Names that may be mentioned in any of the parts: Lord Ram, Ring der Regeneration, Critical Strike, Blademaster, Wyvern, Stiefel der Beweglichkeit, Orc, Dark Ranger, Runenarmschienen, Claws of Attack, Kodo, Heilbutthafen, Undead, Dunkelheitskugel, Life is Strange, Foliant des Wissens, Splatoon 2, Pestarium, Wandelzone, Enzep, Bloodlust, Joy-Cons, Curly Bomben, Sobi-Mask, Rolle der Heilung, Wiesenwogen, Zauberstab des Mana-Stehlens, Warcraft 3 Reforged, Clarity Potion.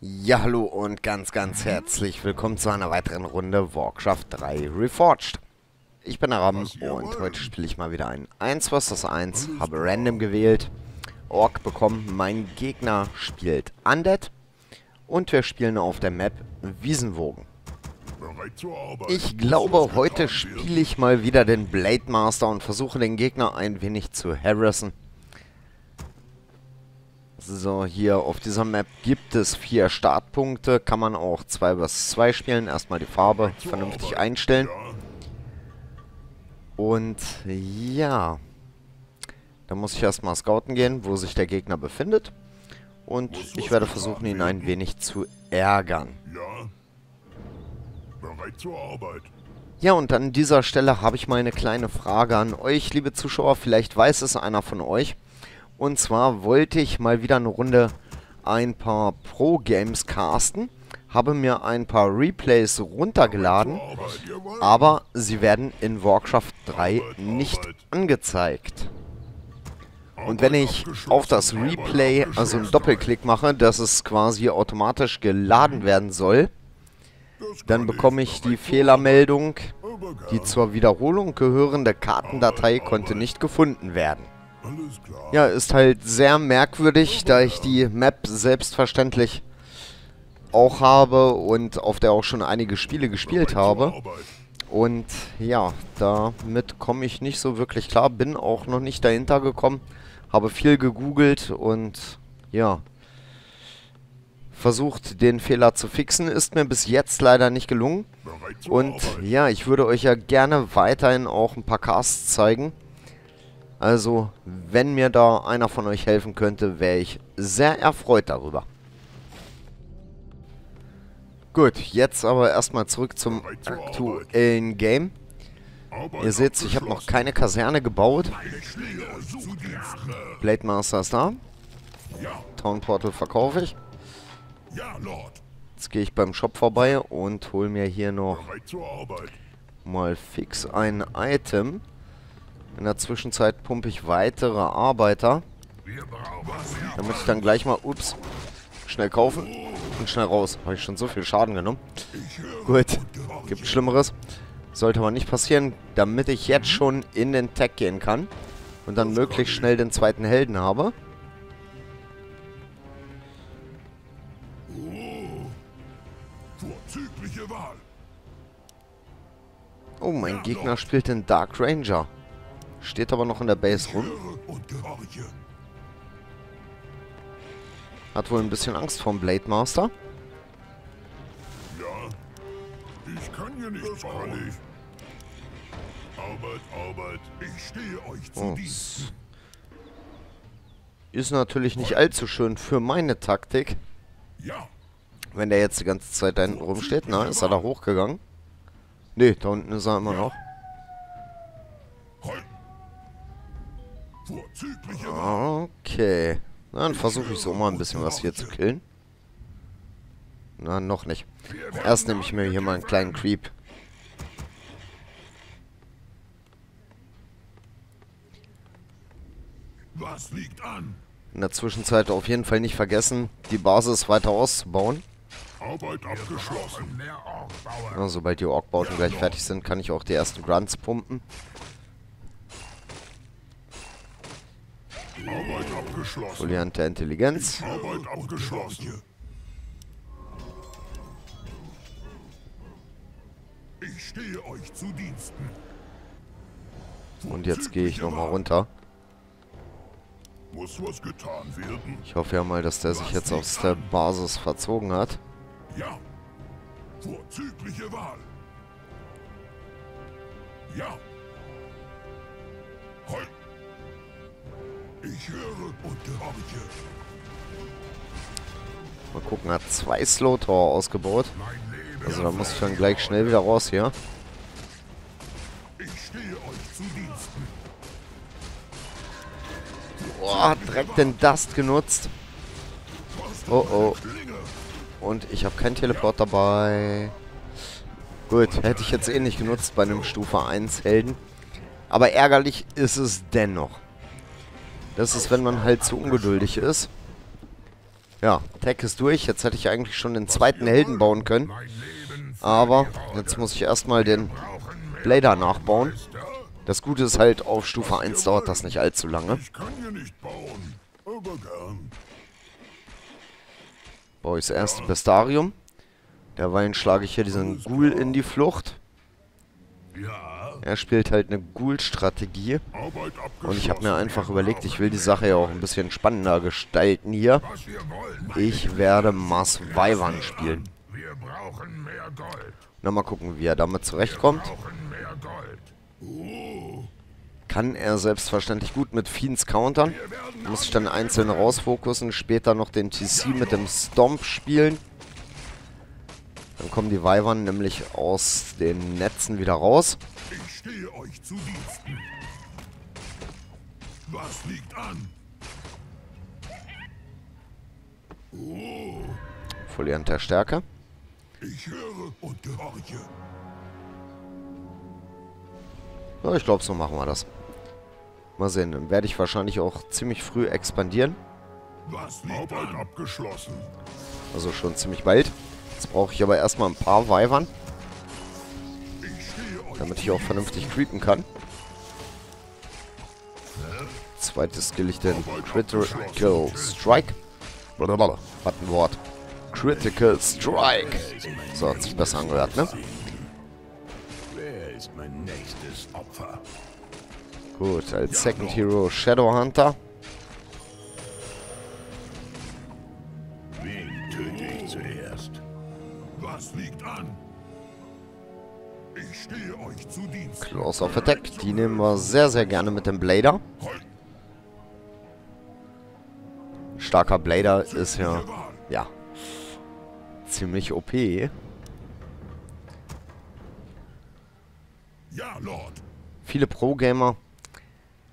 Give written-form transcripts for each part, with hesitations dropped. Ja, hallo und ganz herzlich willkommen zu einer weiteren Runde Warcraft 3 Reforged. Ich bin der Ram und heute spiele ich mal wieder ein 1 vs 1, habe Random gewählt, Orc bekommen, mein Gegner spielt Undead und wir spielen auf der Map Wiesenwogen. Ich glaube, heute spiele ich mal wieder den Blademaster und versuche den Gegner ein wenig zu harassen. So, hier auf dieser Map gibt es 4 Startpunkte. Kann man auch 2 vs 2 spielen. Erstmal die Farbe vernünftig einstellen. Und ja, da muss ich erstmal scouten gehen, wo sich der Gegner befindet. Und ich werde versuchen, ihn ein wenig zu ärgern. Ja, und an dieser Stelle habe ich mal eine kleine Frage an euch, liebe Zuschauer. Vielleicht weiß es einer von euch. Und zwar wollte ich mal wieder eine Runde ein paar Pro-Games casten, habe mir ein paar Replays runtergeladen, aber sie werden in Warcraft 3 nicht angezeigt. Und wenn ich auf das Replay also einen Doppelklick mache, dass es quasi automatisch geladen werden soll, dann bekomme ich die Fehlermeldung, die zur Wiederholung gehörende Kartendatei konnte nicht gefunden werden. Ja, ist halt sehr merkwürdig, da ich die Map selbstverständlich auch habe und auf der auch schon einige Spiele gespielt habe. Und ja, damit komme ich nicht so wirklich klar, bin auch noch nicht dahinter gekommen, habe viel gegoogelt und ja, versucht den Fehler zu fixen, ist mir bis jetzt leider nicht gelungen. Und ja, ich würde euch ja gerne weiterhin auch ein paar Casts zeigen. Also, wenn mir da einer von euch helfen könnte, wäre ich sehr erfreut darüber. Gut, jetzt aber erstmal zurück zum aktuellen Game. Ihr seht, ich habe noch keine Kaserne gebaut. Blademaster ist da. Town Portal verkaufe ich. Jetzt gehe ich beim Shop vorbei und hole mir hier noch mal fix ein Item. In der Zwischenzeit pumpe ich weitere Arbeiter, damit ich dann gleich mal, ups, schnell kaufen und schnell raus. Habe ich schon so viel Schaden genommen. Gut, gibt Schlimmeres. Sollte aber nicht passieren, damit ich jetzt schon in den Tag gehen kann und dann möglichst schnell den zweiten Helden habe. Oh, mein Gegner spielt den Dark Ranger. Steht aber noch in der Base rum. Hat wohl ein bisschen Angst vorm Blademaster. Oh. Ist natürlich nicht allzu schön für meine Taktik. Wenn der jetzt die ganze Zeit da hinten rumsteht. Na, ist er da hochgegangen? Ne, da unten ist er immer noch. Okay. Dann versuche ich so mal ein bisschen was hier zu killen. Na, noch nicht. Erst nehme ich mir hier mal einen kleinen Creep. In der Zwischenzeit auf jeden Fall nicht vergessen, die Basis weiter auszubauen. Ja, sobald die Orc-Bauten gleich fertig sind, kann ich auch die ersten Grunts pumpen. Foliant der Intelligenz. Ich stehe euch zu Diensten. Und jetzt gehe ich nochmal runter. Muss was getan werden. Ich hoffe ja mal, dass der sich jetzt aus der Basis verzogen hat. Ja. Vorzügliche Wahl. Ja. Heute. Ich höre und gehorche. Mal gucken, hat 2 Slow-Tower ausgebaut. Also da muss ich dann gleich schnell wieder raus hier. Ich stehe euch zu Diensten. Boah, hat direkt den Dust genutzt. Oh oh. Und ich habe keinen Teleport dabei. Gut, hätte ich jetzt eh nicht genutzt bei einem Stufe 1 Helden. Aber ärgerlich ist es dennoch. Das ist, wenn man halt zu ungeduldig ist. Ja, Attack ist durch. Jetzt hätte ich eigentlich schon den zweiten Helden bauen können. Aber jetzt muss ich erstmal den Blader nachbauen. Das Gute ist halt, auf Stufe 1 dauert das nicht allzu lange. Baue ich das erste Pestarium. Derweil schlage ich hier diesen Ghoul in die Flucht. Er spielt halt eine Ghoul-Strategie. Und ich habe mir einfach überlegt, ich will die Sache ja auch ein bisschen spannender gestalten hier. Ich werde Mars Wyvern spielen. Na, mal gucken, wie er damit zurechtkommt. Kann er selbstverständlich gut mit Fiends countern. Muss ich dann einzeln rausfokussen. Später noch den TC mit dem Stomp spielen. Dann kommen die Wyvern nämlich aus den Netzen wieder raus. Ich stehe euch zu Diensten. Was liegt an? Oh. Foliant der Stärke. Ich höre und gehorche. Ja, ich glaube, so machen wir das. Mal sehen, dann werde ich wahrscheinlich auch ziemlich früh expandieren. Was liegt an? Abgeschlossen. Also schon ziemlich bald. Jetzt brauche ich aber erstmal ein paar Wyvern, damit ich auch vernünftig creepen kann. Zweites skill ich den Critical Strike. Blablabla, was ein Wort. Critical Strike. So, hat sich besser angehört, ne? Gut, als Second Hero Shadowhunter. Claws of Attack, die nehmen wir sehr, sehr gerne mit dem Blader. Starker Blader ist ja ziemlich OP. Viele Pro-Gamer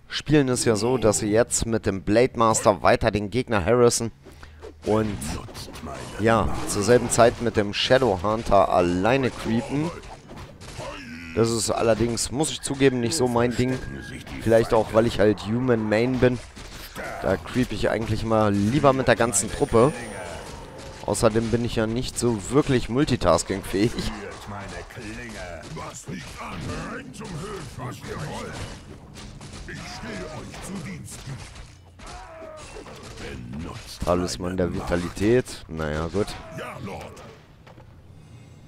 spielen es ja so, dass sie jetzt mit dem Blademaster weiter den Gegner harassen und ja, zur selben Zeit mit dem Shadowhunter alleine creepen. Das ist allerdings, muss ich zugeben, nicht so mein Ding. Vielleicht auch, weil ich halt Human Main bin. Da creep ich eigentlich mal lieber mit der ganzen Truppe. Außerdem bin ich ja nicht so wirklich multitaskingfähig. Talisman der Vitalität. Naja, gut.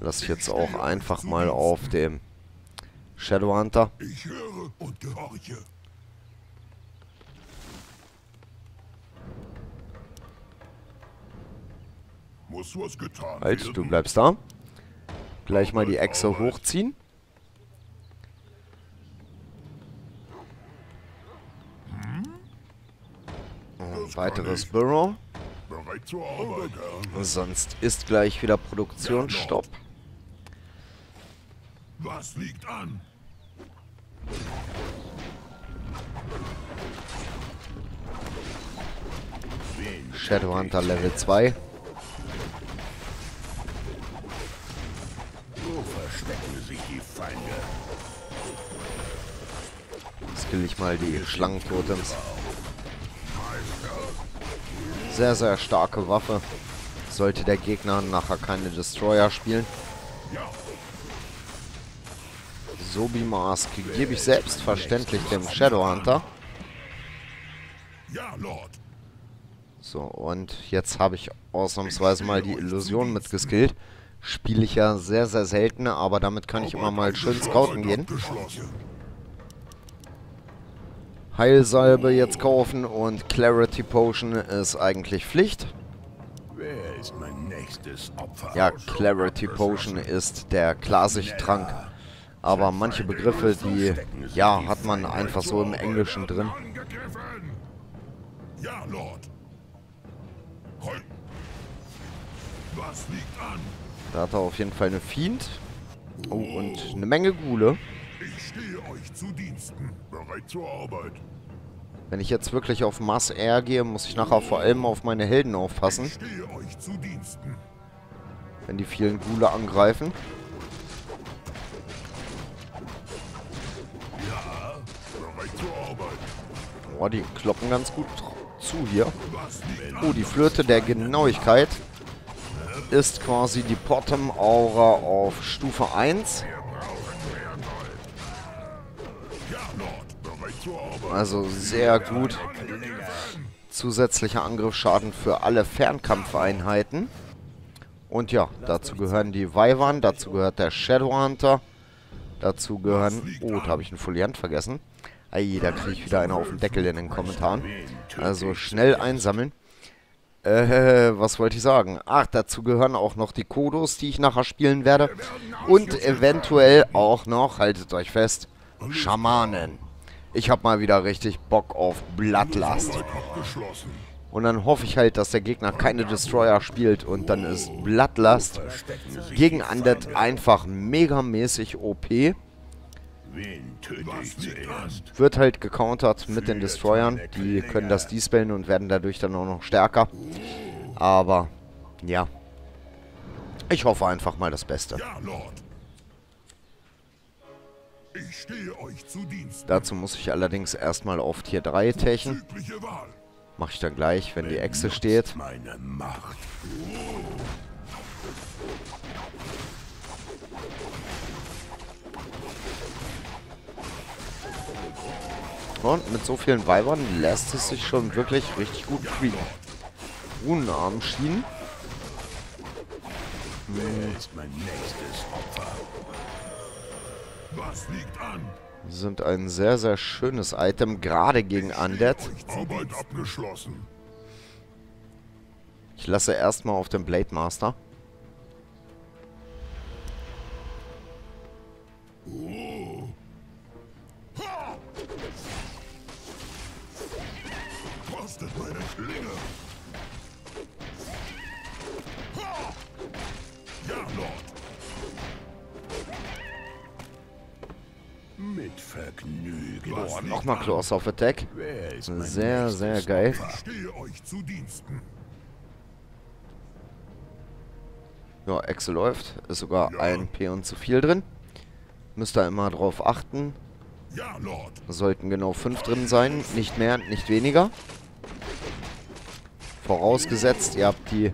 Lass ich jetzt auch einfach mal auf dem Shadowhunter. Ich höre und gehorche. Muss was getan werden? Du bleibst da. Gleich mal die Echse hochziehen. Und weiteres Burrow. Sonst ist gleich wieder Produktionsstopp. Was liegt an? Shadowhunter Level 2. Wo verstecken sich die Feinde? Skill ich mal die Schlangentotems. Sehr, sehr starke Waffe. Sollte der Gegner nachher keine Destroyer spielen. Sobi-Mask gebe ich selbstverständlich dem Shadowhunter. So, und jetzt habe ich ausnahmsweise mal die Illusion mitgeskillt. Spiele ich ja sehr, sehr selten, aber damit kann ich immer mal schön scouten gehen. Heilsalbe jetzt kaufen und Clarity Potion ist eigentlich Pflicht. Ja, Clarity Potion ist der Klarsichttrank. Aber manche Begriffe, die, ja, hat man einfach so im Englischen drin. Da hat er auf jeden Fall eine Fiend. Oh, und eine Menge Ghule. Wenn ich jetzt wirklich auf Mass R gehe, muss ich nachher vor allem auf meine Helden aufpassen. Wenn die vielen Ghule angreifen. Die kloppen ganz gut zu hier. Oh, die Flöte der Genauigkeit ist quasi die Bottom Aura auf Stufe 1. Also sehr gut. Zusätzlicher Angriffsschaden für alle Fernkampfeinheiten. Und ja, dazu gehören die Wyvern, dazu gehört der Shadowhunter, dazu gehören... Oh, da habe ich einen Foliant vergessen. Ei, da kriege ich wieder einen auf den Deckel in den Kommentaren. Also schnell einsammeln. Was wollte ich sagen? Ach, dazu gehören auch noch die Kodos, die ich nachher spielen werde. Und eventuell auch noch, haltet euch fest, Schamanen. Ich habe mal wieder richtig Bock auf Bloodlust. Und dann hoffe ich halt, dass der Gegner keine Destroyer spielt und dann ist Bloodlust gegen Undead einfach megamäßig OP. Wird halt gecountert mit den Destroyern. Die können das dispellen und werden dadurch dann auch noch stärker. Aber, ja. Ich hoffe einfach mal das Beste. Dazu muss ich allerdings erstmal auf Tier 3 techen. Mache ich dann gleich, wenn die Echse steht. Und mit so vielen Weibern lässt es sich schon wirklich richtig gut kriegen. Runenarmschienen. Sind ein sehr, sehr schönes Item, gerade gegen Undead. Ich lasse erstmal auf den Blademaster. Boah, nochmal Claws of Attack. Sehr, sehr geil. Ja, Echse läuft. Ist sogar ein Peon zu viel drin. Müsst ihr immer drauf achten. Sollten genau 5 drin sein. Nicht mehr, nicht weniger. Vorausgesetzt, ihr habt die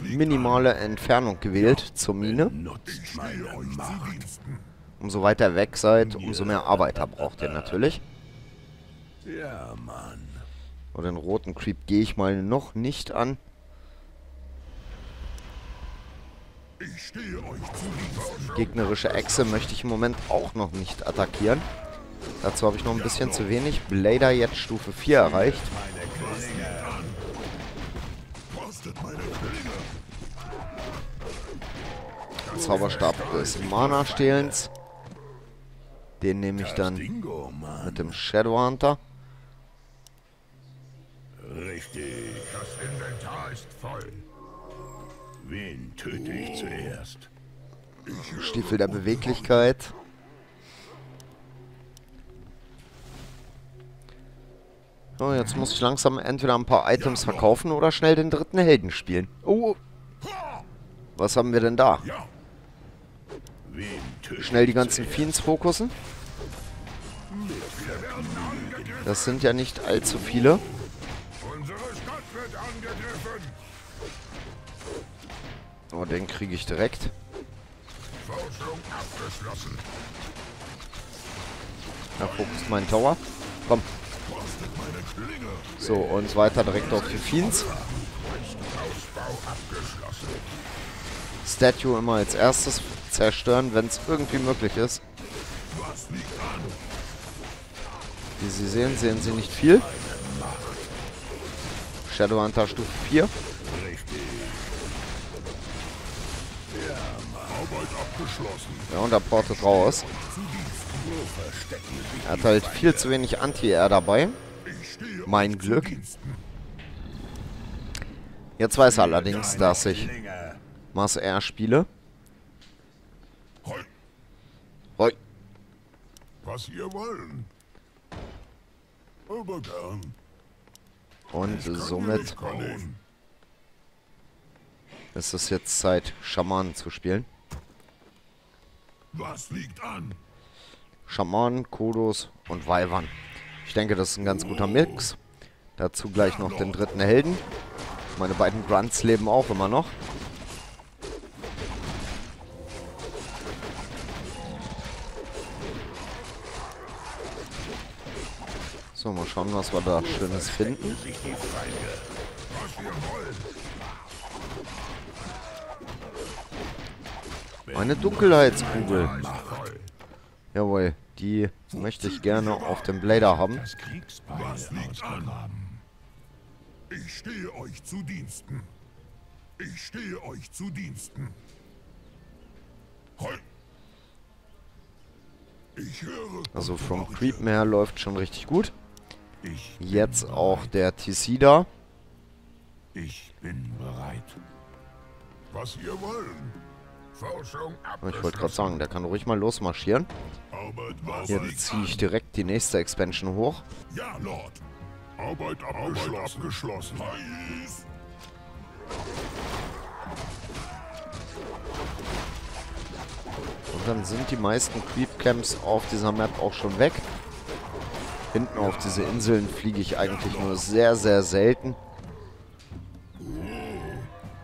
minimale Entfernung gewählt zur Mine. Umso weiter weg seid, umso mehr Arbeiter braucht ihr natürlich. Ja, Mann. Und den roten Creep gehe ich mal noch nicht an. Die gegnerische Echse möchte ich im Moment auch noch nicht attackieren. Dazu habe ich noch ein bisschen zu wenig. Blader jetzt Stufe 4 erreicht. Zauberstab des Mana-Stehlens. Den nehme ich dann mit dem Shadowhunter. Richtig. Das Inventar ist voll. Wen töte ich zuerst? Stiefel der Beweglichkeit. So, jetzt muss ich langsam entweder ein paar Items verkaufen oder schnell den dritten Helden spielen. Oh! Was haben wir denn da? Schnell die ganzen Fiends fokussen. Das sind ja nicht allzu viele. Oh, den kriege ich direkt. Da fokussiert mein Tower. Komm. So, und weiter direkt auf die Fiends. Statue immer als erstes zerstören, wenn es irgendwie möglich ist. Wie Sie sehen Sie nicht viel. Shadowhunter Stufe 4. Ja, und er portet raus. Er hat halt viel zu wenig Anti-Air dabei. Mein Glück. Jetzt weiß er allerdings, dass ich Mass Air spiele. Hoi. Was ihr wollen. Aber gern. Und somit ist es jetzt Zeit, Schamanen zu spielen. Was liegt an? Schamanen, Kodos und Weibern. Ich denke, das ist ein ganz guter Mix. Dazu gleich noch den dritten Helden. Meine beiden Grunts leben auch immer noch. So, mal schauen, was wir da Schönes finden. Eine Dunkelheitskugel. Jawohl, die möchte ich gerne auf dem Blader haben. Ich stehe euch zu Diensten. Ich stehe euch zu Diensten. Also vom Creepen her läuft schon richtig gut. Jetzt auch der TC da. Ich bin bereit. Was ihr wollen. Ich wollte gerade sagen, der kann ruhig mal losmarschieren. Jetzt ziehe ich direkt die nächste Expansion hoch. Ja, Lord. Arbeit abgeschlossen. Und dann sind die meisten Creep-Camps auf dieser Map auch schon weg. Hinten auf diese Inseln fliege ich eigentlich nur sehr, sehr selten.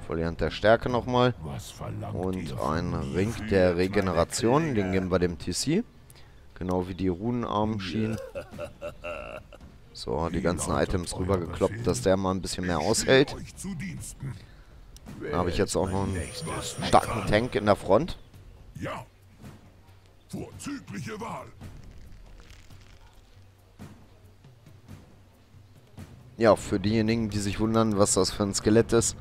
Foliant der Stärke nochmal. Und ein Ring der Regeneration. Den geben wir dem TC. Genau wie die Runenarmschienen. So, die ganzen Items rübergekloppt, dass der mal ein bisschen mehr aushält. Da habe ich jetzt auch noch einen starken Tank in der Front. Ja. Vorzügliche Wahl. Ja, für diejenigen, die sich wundern, was das für ein Skelett ist.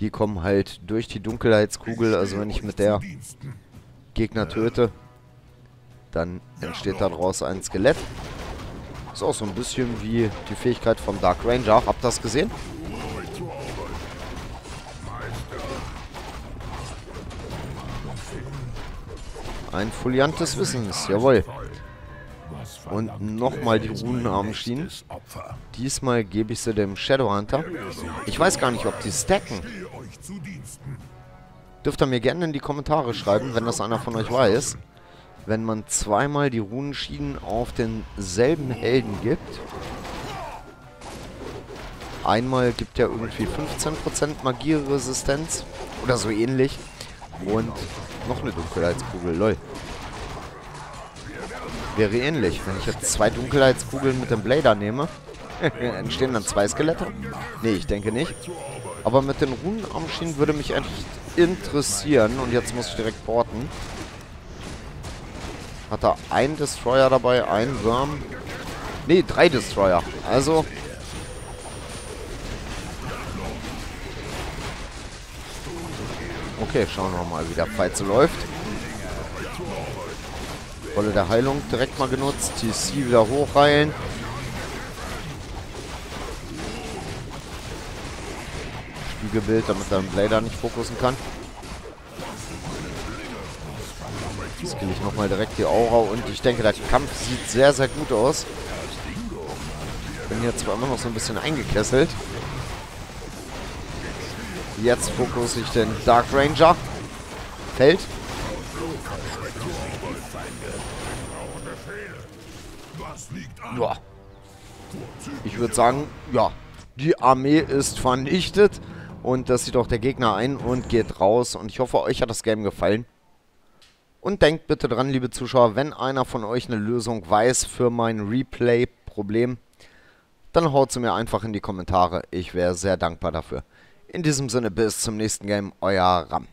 Die kommen halt durch die Dunkelheitskugel, also wenn ich mit der Gegner töte, dann entsteht daraus ein Skelett. Ist auch so ein bisschen wie die Fähigkeit vom Dark Ranger. Habt ihr das gesehen? Ein Foliant des Wissens, jawohl. Und nochmal die Runenarmschienen. Diesmal gebe ich sie dem Shadowhunter. Ich weiß gar nicht, ob die stacken. Dürft ihr mir gerne in die Kommentare schreiben, wenn das einer von euch weiß. Wenn man zweimal die Runenschienen auf denselben Helden gibt. Einmal gibt ja irgendwie 15% Magieresistenz. Oder so ähnlich. Und noch eine Dunkelheitskugel, lol. Wäre ähnlich, wenn ich jetzt zwei Dunkelheitskugeln mit dem Blader nehme, entstehen dann zwei Skelette? Nee, ich denke nicht. Aber mit den Runenarmschienen würde mich echt interessieren. Und jetzt muss ich direkt porten. Hat er einen Destroyer dabei, einen Wurm? Nee, drei Destroyer. Also okay, schauen wir mal, wie der Pfeize läuft. Rolle der Heilung direkt mal genutzt. TC wieder hochheilen. Spiegelbild, damit er den Blader nicht fokussen kann. Jetzt kriege ich nochmal direkt die Aura und ich denke, der Kampf sieht sehr, sehr gut aus. Ich bin jetzt zwar immer noch so ein bisschen eingekesselt. Jetzt fokusse ich den Dark Ranger. Fällt. Ja. Ich würde sagen, ja, die Armee ist vernichtet und das sieht auch der Gegner ein und geht raus. Und ich hoffe, euch hat das Game gefallen. Und denkt bitte dran, liebe Zuschauer, wenn einer von euch eine Lösung weiß für mein Replay-Problem, dann haut sie mir einfach in die Kommentare. Ich wäre sehr dankbar dafür. In diesem Sinne, bis zum nächsten Game, euer Ram.